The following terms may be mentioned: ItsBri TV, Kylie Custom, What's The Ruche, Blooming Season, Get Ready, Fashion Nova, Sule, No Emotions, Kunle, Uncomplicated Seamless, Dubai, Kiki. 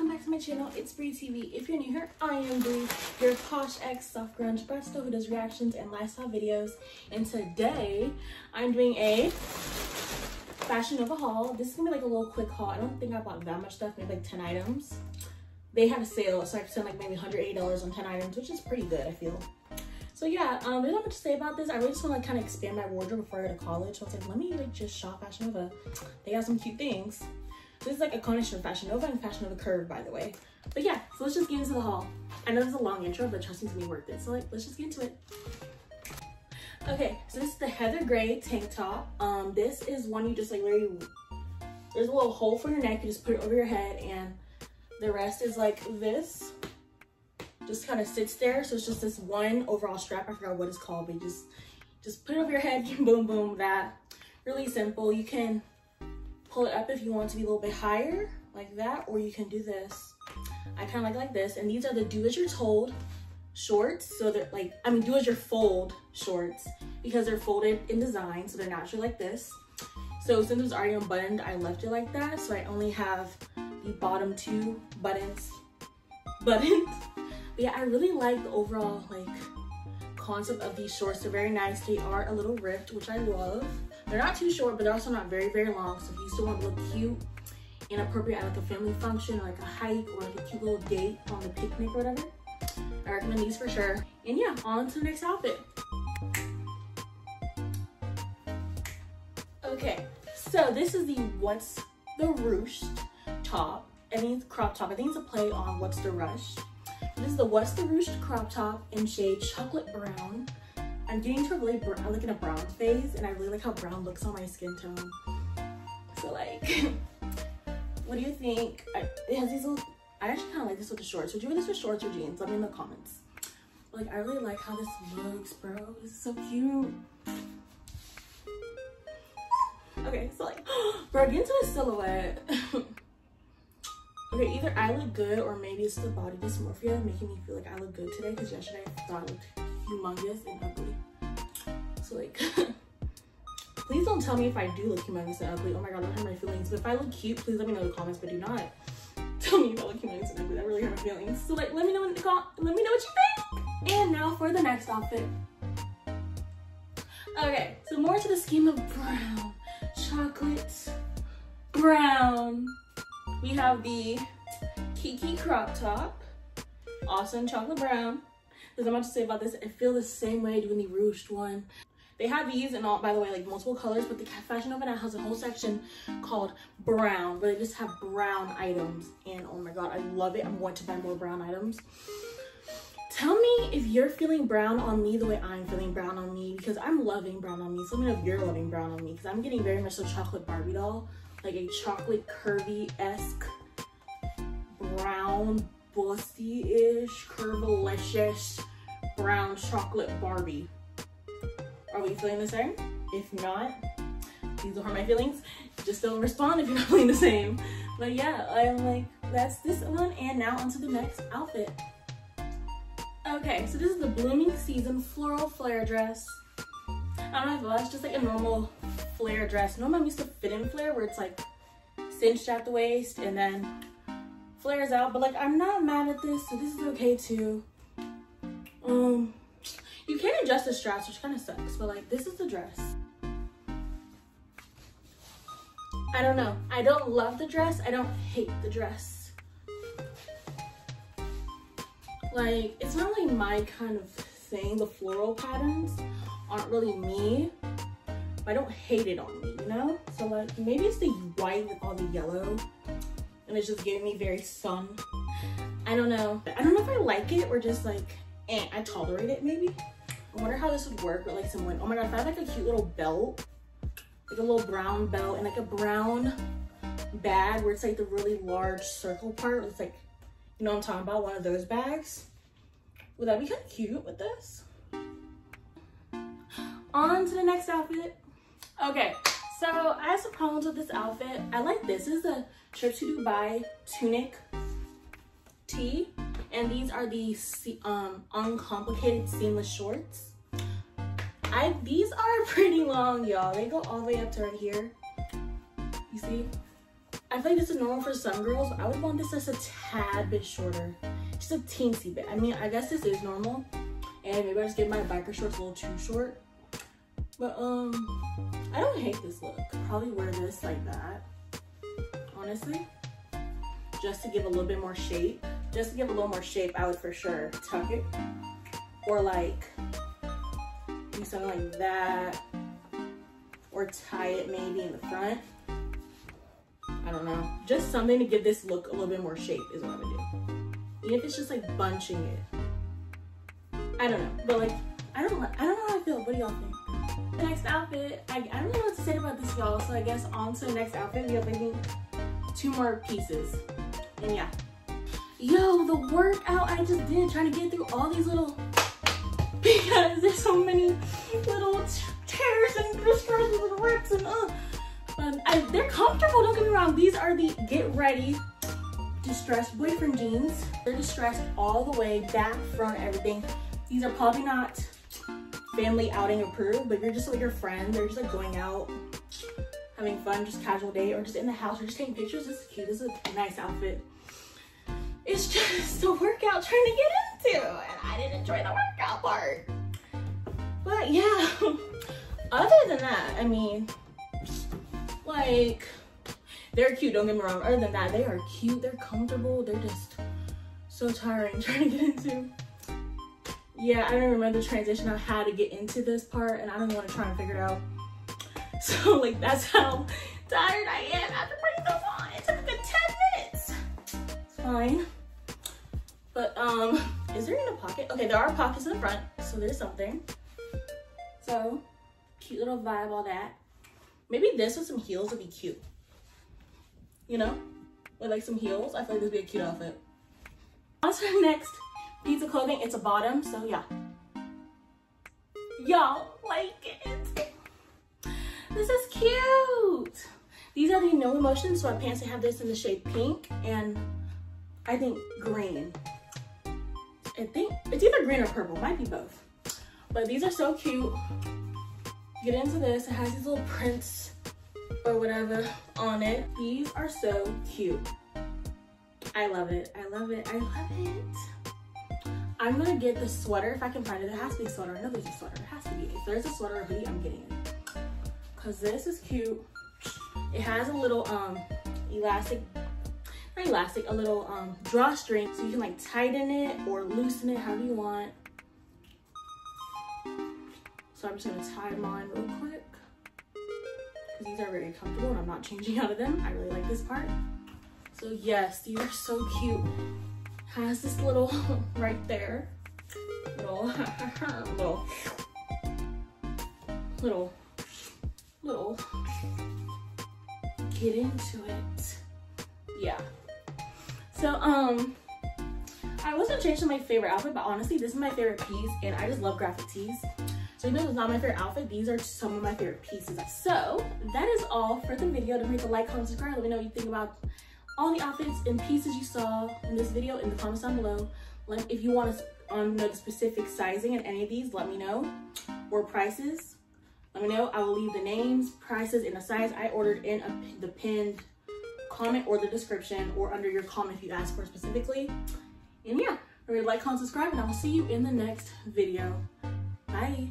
welcome back to my channel. It's Bri TV. If you're new here, I am Bri, your posh ex soft grunge presto who does reactions and lifestyle videos. And today I'm doing a Fashion Nova haul. This is gonna be like a little quick haul. I don't think I bought that much stuff, maybe like 10 items. They had a sale, so I spent like maybe $180 on 10 items, which is pretty good, I feel. So yeah, there's not much to say about this. I really just want to like, kind of expand my wardrobe before I go to college. So I was like, let me like just shop Fashion Nova. They got some cute things. This is like a combination of Fashion Nova and Fashion Nova Curve, by the way. But yeah, so let's just get into the haul. I know this is a long intro, but trust me, it's gonna be worth it. So like, let's just get into it. Okay, so this is the heather gray tank top. This is one you just like literally, there's a little hole for your neck. You just put it over your head, and the rest is like this. Just kind of sits there. So it's just this one overall strap. I forgot what it's called, but you just put it over your head. Boom, boom, that. Really simple. You can pull it up if you want to be a little bit higher like that, or you can do this. I kind of like this. And these are the Do As You're Fold shorts. So they're like, I mean, Do As You're Fold shorts, because they're folded in design. So they're natural like this. So since it was already unbuttoned, I left it like that. So I only have the bottom two buttons. But yeah, I really like the overall like concept of these shorts. They're very nice. They are a little ripped, which I love. They're not too short, but they're also not very, very long. So if you still want to look cute and appropriate at like a family function, or like a hike, or like a cute little date on the picnic or whatever, I recommend these for sure. And yeah, on to the next outfit. Okay, so this is the What's The Ruche top. I mean, crop top. I think it's a play on What's The Rush. This is the What's The Ruche crop top in shade chocolate brown. I'm getting to a really brown, I look in a brown phase, and I really like how brown looks on my skin tone. So like, what do you think? It has these little, I actually kind of like this with the shorts. Would you wear this with shorts or jeans? Let me in the comments. Like, I really like how this looks, bro. It's so cute. Okay, so like, bro, get into a silhouette. Okay, either I look good, or maybe it's the body dysmorphia making me feel like I look good today, because yesterday I thought I looked humongous and ugly. So like, please don't tell me if I do look humongous and ugly. Oh my god, don't hurt my feelings. But if I look cute, please let me know in the comments. But do not tell me if I look humongous and ugly. That really hurt my feelings. So like, let me know in the let me know what you think. And now for the next outfit. Okay, so more to the scheme of brown, chocolate brown. We have the Kiki crop top, also in chocolate brown. There's not much to say about this. I feel the same way doing the ruched one. They have these in all, by the way, like multiple colors, but the Fashion Nova now has a whole section called brown, where they just have brown items. And oh my god, I love it. I'm going to buy more brown items. Tell me if you're feeling brown on me the way I'm feeling brown on me, because I'm loving brown on me. So let me know if you're loving brown on me, because I'm getting very much a chocolate Barbie doll, like a chocolate curvy-esque brown bossy-ish curvilicious brown chocolate Barbie. Are we feeling the same? If not, these will hurt my feelings. Just don't respond if you're not feeling the same. But yeah, I'm like, that's this one. And now onto the next outfit. Okay, so this is the Blooming Season floral flare dress. I don't know if it's just like a normal flare dress. Normally I'm used to fit in flare, where it's like cinched at the waist and then flares out, but like I'm not mad at this, so this is okay too. You can adjust the straps, which kind of sucks, but like this is the dress. I don't know, I don't love the dress, I don't hate the dress. Like, it's not like my kind of thing. The floral patterns aren't really me. I don't hate it on me, you know? So like, maybe it's the white with all the yellow, and it's just giving me very sun. I don't know. I don't know if I like it, or just like, eh, I tolerate it maybe. I wonder how this would work with like someone. Oh my god, if I had like a cute little belt, like a little brown belt, and like a brown bag where it's like the really large circle part. It's like, you know what I'm talking about, one of those bags. Would that be kind of cute with this? On to the next outfit. Okay, so I have some problems with this outfit. I like this. This is the Trips to Dubai tunic tee, and these are the Uncomplicated Seamless shorts. These are pretty long, y'all. They go all the way up to right here. You see? I feel like this is normal for some girls. I would want this just a tad bit shorter, just a teensy bit. I mean, I guess this is normal, and maybe I just get my biker shorts a little too short. But I don't hate this look. I'd probably wear this like that, honestly, just to give a little bit more shape. Just to give a little more shape, I would for sure tuck it, or like do something like that, or tie it maybe in the front. I don't know. Just something to give this look a little bit more shape is what I would do. Even if it's just like bunching it. I don't know. But like, I don't know how I feel. What do y'all think? The next outfit, I don't know what to say about this, y'all. So I guess on to the next outfit. We are thinking 2 more pieces. And yeah. Yo, the workout I just did trying to get through all these little, because there's so many little tears and scars and little rips and they're comfortable, don't get me wrong. These are the Get Ready distressed boyfriend jeans. They're distressed all the way, back, front, everything. These are probably not family outing approved, but you're just with your friends. They're just like going out, having fun, just casual day, or just in the house, or just taking pictures. This is cute, this is a nice outfit. It's just a workout trying to get into, and I didn't enjoy the workout part. But yeah, other than that, I mean, like, they're cute, don't get me wrong. Other than that, they are cute, they're comfortable, they're just so tiring trying to get into. Yeah, I don't remember the transition on how to get into this part, and I don't want to try and figure it out. So like, that's how tired I am after putting this on. It took a good 10 minutes. It's fine. But is there even a pocket? Okay, there are pockets in the front, so there's something. So cute little vibe, all that. Maybe this with some heels would be cute. You know? With like some heels, I feel like this would be a cute outfit. On to the next piece of clothing. It's a bottom, so yeah. Y'all like it. This is cute. These are the No Emotions sweatpants. They have this in the shade pink and I think green. I think it's either green or purple, might be both. But these are so cute. Get into this, it has these little prints or whatever on it. These are so cute. I love it, I love it, I love it. I'm gonna get the sweater if I can find it. It has to be a sweater, I know there's a sweater, it has to be. If there's a sweater or hoodie, I'm getting it. Cause this is cute. It has a little elastic, not elastic, a little drawstring. So you can like tighten it or loosen it however you want. So I'm just gonna tie them on real quick because these are very comfortable and I'm not changing out of them. I really like this part. So yes, these are so cute. Has this little right there, little. Get into it, yeah. So I wasn't changing my favorite outfit, but honestly, this is my favorite piece, and I just love graphic tees. So even though it's not my favorite outfit, these are some of my favorite pieces. So that is all for the video. Don't forget to like, comment, subscribe. Let me know what you think about all the outfits and pieces you saw in this video in the comments down below. Like, if you want to know the specific sizing in any of these, let me know, or prices. Let me know. I will leave the names, prices, and the size I ordered in the pinned comment or the description or under your comment if you ask for it specifically. And yeah, remember to like, comment, subscribe, and I will see you in the next video. Bye.